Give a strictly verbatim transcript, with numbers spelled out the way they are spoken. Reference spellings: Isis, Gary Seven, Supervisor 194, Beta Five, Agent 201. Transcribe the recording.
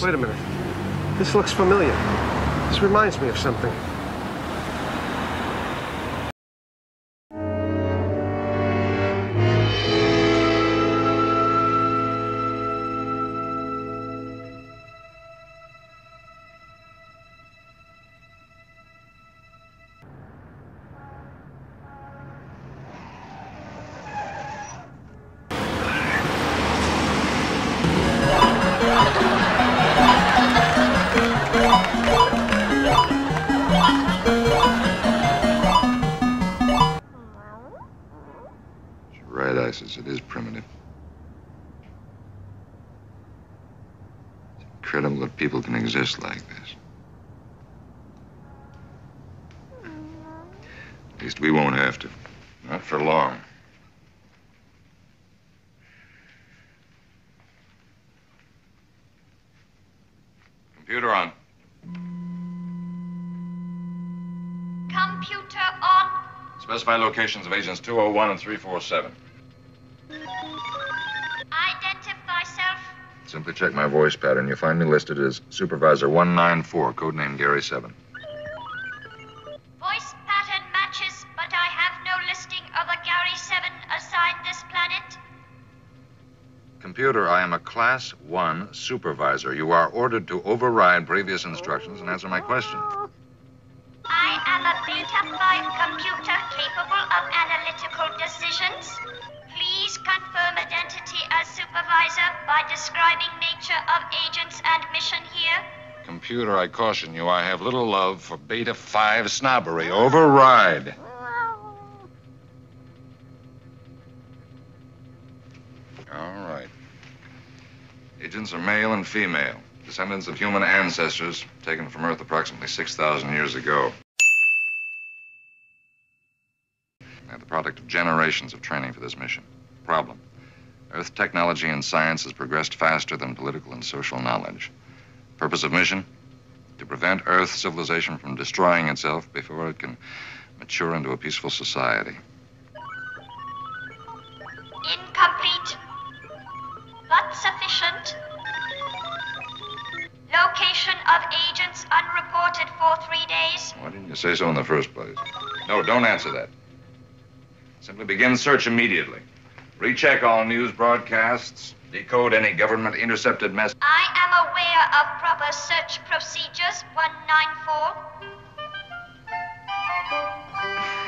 this. Wait a minute. This looks familiar. This reminds me of something. Isis, it is primitive. It's incredible that people can exist like this. At least we won't have to. Not for long. Computer on. Computer on. Specify locations of agents two oh one and three forty-seven. Identify self. Simply check my voice pattern. You'll find me listed as Supervisor one nine four, codename Gary Seven. Voice pattern matches, but I have no listing of a Gary Seven assigned this planet. Computer, I am a Class One Supervisor. You are ordered to override previous instructions and answer my question. I am a Beta Five computer capable of analytical decisions. Please confirm identity as supervisor by describing nature of agents and mission here. Computer, I caution you, I have little love for Beta Five snobbery. Override. All right. Agents are male and female, descendants of human ancestors taken from Earth approximately six thousand years ago. The product of generations of training for this mission. Problem. Earth technology and science has progressed faster than political and social knowledge. Purpose of mission? To prevent Earth civilization from destroying itself before it can mature into a peaceful society. Incomplete. But sufficient. Location of agents unreported for three days. Why didn't you say so in the first place? No, don't answer that. Simply begin search immediately. Recheck all news broadcasts. Decode any government intercepted mess. I am aware of proper search procedures, one nine four.